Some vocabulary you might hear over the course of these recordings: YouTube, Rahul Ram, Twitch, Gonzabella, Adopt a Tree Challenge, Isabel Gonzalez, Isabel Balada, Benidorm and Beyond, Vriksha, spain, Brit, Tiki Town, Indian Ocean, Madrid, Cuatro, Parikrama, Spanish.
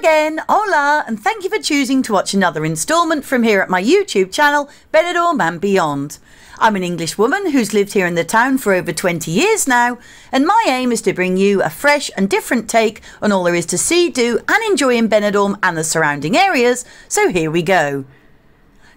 again, hola, and thank you for choosing to watch another instalment from here at my YouTube channel, Benidorm and Beyond. I'm an English woman who's lived here in the town for over 20 years now, and my aim is to bring you a fresh and different take on all there is to see, do and enjoy in Benidorm and the surrounding areas, so here we go.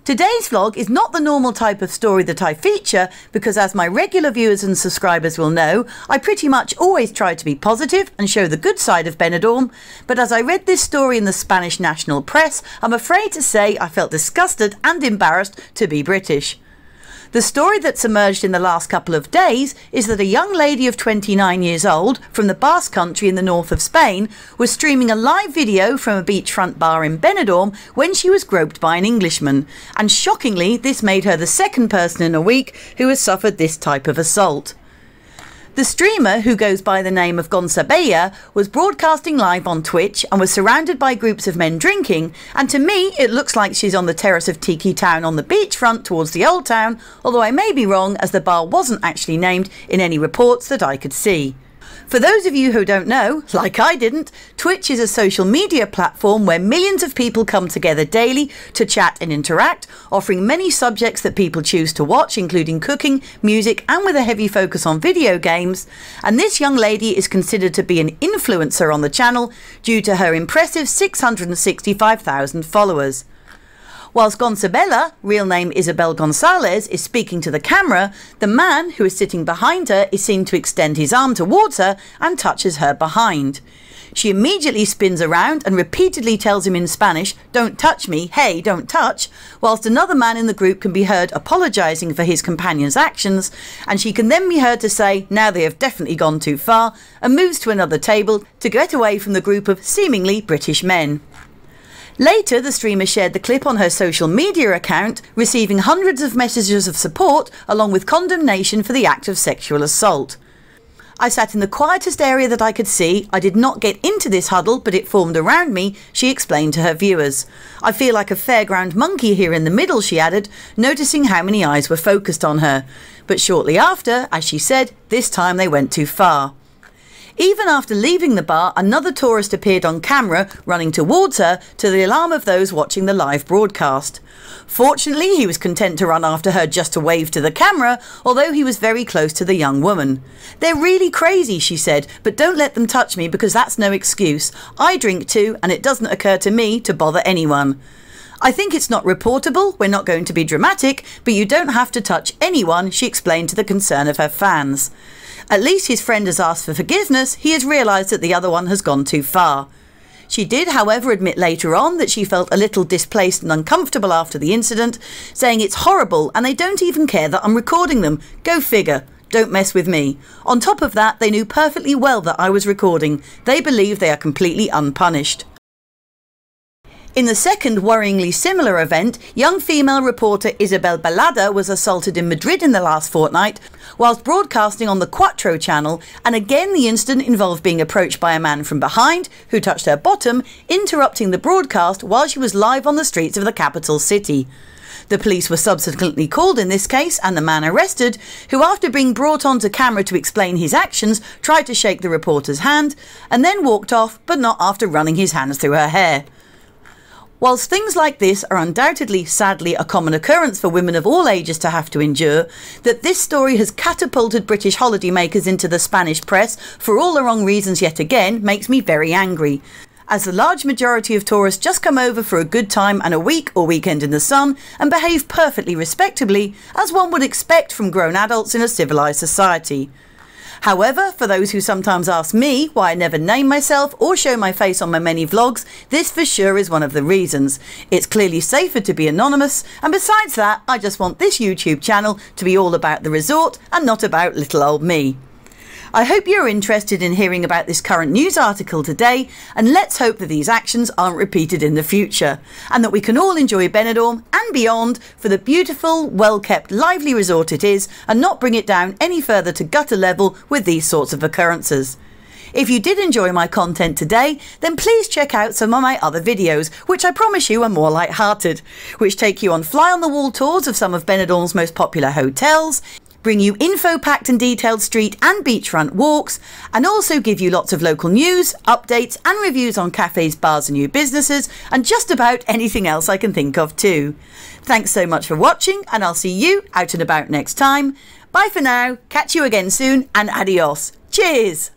Today's vlog is not the normal type of story that I feature because, as my regular viewers and subscribers will know, I pretty much always try to be positive and show the good side of Benidorm, but as I read this story in the Spanish national press, I'm afraid to say I felt disgusted and embarrassed to be British. The story that's emerged in the last couple of days is that a young lady of 29 years old from the Basque country in the north of Spain was streaming a live video from a beachfront bar in Benidorm when she was groped by an Englishman. And shockingly, this made her the second person in a week who has suffered this type of assault. The streamer, who goes by the name of Gonzabella, was broadcasting live on Twitch and was surrounded by groups of men drinking, and to me it looks like she's on the terrace of Tiki Town on the beachfront towards the old town, although I may be wrong as the bar wasn't actually named in any reports that I could see. For those of you who don't know, like I didn't, Twitch is a social media platform where millions of people come together daily to chat and interact, offering many subjects that people choose to watch, including cooking, music, and with a heavy focus on video games. And this young lady is considered to be an influencer on the channel due to her impressive 665,000 followers. Whilst Gonzabella, real name Isabel Gonzalez, is speaking to the camera, the man who is sitting behind her is seen to extend his arm towards her and touches her behind. She immediately spins around and repeatedly tells him in Spanish, "Don't touch me, hey, don't touch," whilst another man in the group can be heard apologising for his companion's actions, and she can then be heard to say, "Now they have definitely gone too far," and moves to another table to get away from the group of seemingly British men. Later, the streamer shared the clip on her social media account, receiving hundreds of messages of support along with condemnation for the act of sexual assault. "I sat in the quietest area that I could see. I did not get into this huddle, but it formed around me," she explained to her viewers. "I feel like a fairground monkey here in the middle," she added, noticing how many eyes were focused on her. But shortly after, as she said, this time they went too far. Even after leaving the bar, another tourist appeared on camera running towards her, to the alarm of those watching the live broadcast. Fortunately, he was content to run after her just to wave to the camera, although he was very close to the young woman. "They're really crazy," she said, "but don't let them touch me because that's no excuse. I drink too, and it doesn't occur to me to bother anyone. I think it's not reportable, we're not going to be dramatic, but you don't have to touch anyone," she explained to the concern of her fans. At least his friend has asked for forgiveness, he has realised that the other one has gone too far. She did, however, admit later on that she felt a little displaced and uncomfortable after the incident, saying, "It's horrible and they don't even care that I'm recording them. Go figure, don't mess with me. On top of that, they knew perfectly well that I was recording. They believe they are completely unpunished." In the second worryingly similar event, young female reporter Isabel Balada was assaulted in Madrid in the last fortnight whilst broadcasting on the Cuatro channel, and again the incident involved being approached by a man from behind who touched her bottom, interrupting the broadcast while she was live on the streets of the capital city. The police were subsequently called in this case and the man arrested, who, after being brought onto camera to explain his actions, tried to shake the reporter's hand and then walked off, but not after running his hands through her hair. Whilst things like this are undoubtedly, sadly, a common occurrence for women of all ages to have to endure, that this story has catapulted British holidaymakers into the Spanish press for all the wrong reasons yet again makes me very angry. As the large majority of tourists just come over for a good time and a week or weekend in the sun and behave perfectly respectably, as one would expect from grown adults in a civilised society. However, for those who sometimes ask me why I never name myself or show my face on my many vlogs, this for sure is one of the reasons. It's clearly safer to be anonymous, and besides that, I just want this YouTube channel to be all about the resort and not about little old me. I hope you're interested in hearing about this current news article today, and let's hope that these actions aren't repeated in the future, and that we can all enjoy Benidorm and beyond for the beautiful, well-kept, lively resort it is, and not bring it down any further to gutter level with these sorts of occurrences. If you did enjoy my content today, then please check out some of my other videos, which I promise you are more light-hearted, which take you on fly-on-the-wall tours of some of Benidorm's most popular hotels, bring you info-packed and detailed street and beachfront walks, and also give you lots of local news, updates and reviews on cafes, bars and new businesses, and just about anything else I can think of too. Thanks so much for watching, and I'll see you out and about next time. Bye for now, catch you again soon, and adios. Cheers!